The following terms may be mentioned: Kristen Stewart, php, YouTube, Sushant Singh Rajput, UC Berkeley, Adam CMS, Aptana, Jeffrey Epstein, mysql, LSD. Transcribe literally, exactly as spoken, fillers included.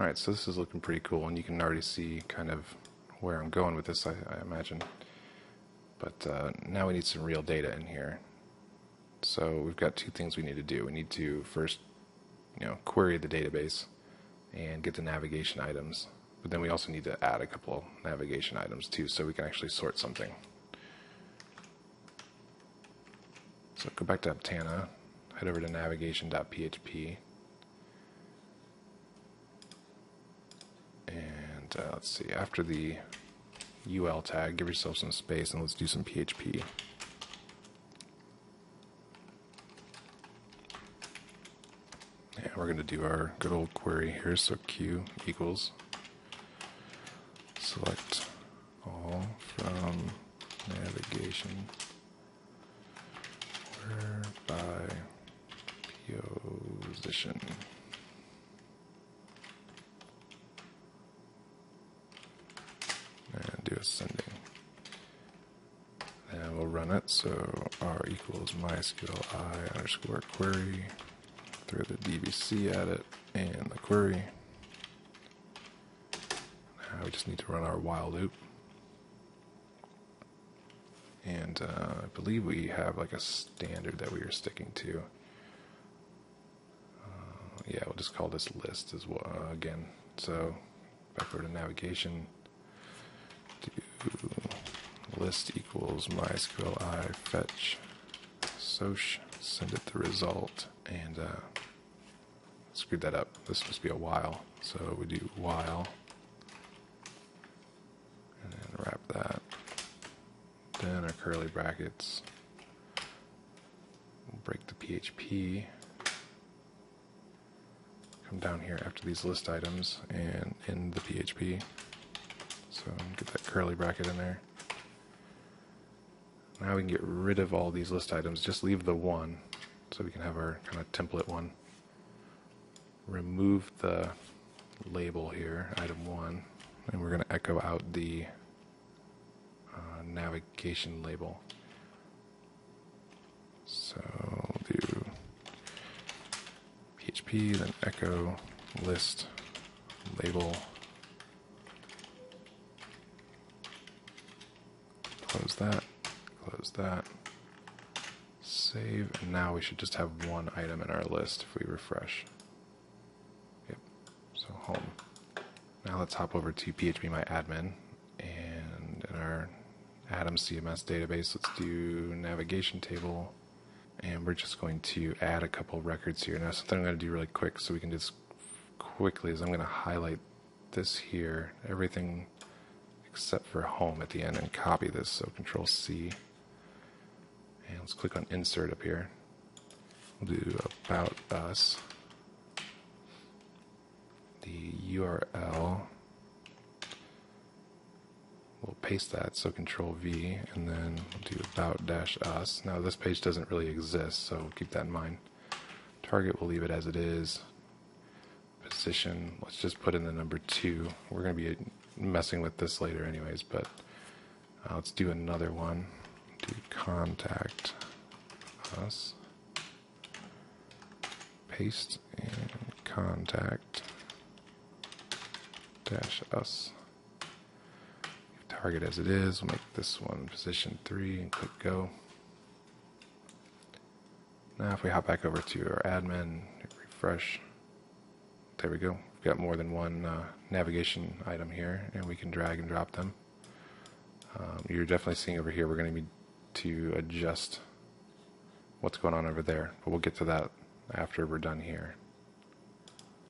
All right, so this is looking pretty cool, and you can already see kind of where I'm going with this, I, I imagine. But uh, now we need some real data in here. So we've got two things we need to do. We need to first, you know, query the database and get the navigation items. But then we also need to add a couple navigation items too, so we can actually sort something. So go back to Aptana, head over to navigation dot P H P, and uh, let's see, after the U L tag, give yourself some space and let's do some P H P. And we're going to do our good old query here, so Q equals select all from navigation order by position. And do ascending. And we'll run it, so R equals mysql I underscore query, throw the D B C at it, and the query. Now we just need to run our while loop. And uh, I believe we have like a standard that we are sticking to. Uh, yeah, we'll just call this list as well uh, again. So back over to navigation. Do list equals mysql I fetch soch, send it the result, and uh, screwed that up. This must be a while, so we do while and then wrap that, then our curly brackets, we'll break the P H P, come down here after these list items and end the P H P. So get that curly bracket in there. Now we can get rid of all these list items, just leave the one, so we can have our kind of template one. Remove the label here, item one, and we're going to echo out the uh, navigation label. So we'll do P H P, then echo list label. Close that, close that, save, and now we should just have one item in our list if we refresh. Yep, so home. Now let's hop over to P H P My Admin, and in our Adam C M S database, let's do navigation table, and we're just going to add a couple records here. Now something I'm going to do really quick so we can just quickly is I'm going to highlight this here, everything except for home at the end, and copy this, so control C, and let's click on insert up here. We'll do about us, the U R L, we'll paste that, so control V, and then we'll do about dash us. Now this page doesn't really exist, so keep that in mind. Target, we'll leave it as it is. Position, let's just put in the number two. We're going to be messing with this later anyways, but uh, let's do another one. Do contact us, paste, and contact dash us. Target as it is, we'll make this one position three and click go. Now if we hop back over to our admin, refresh, there we go. We've got more than one uh, navigation item here, and we can drag and drop them. Um, you're definitely seeing over here we're going to need to adjust what's going on over there, but we'll get to that after we're done here.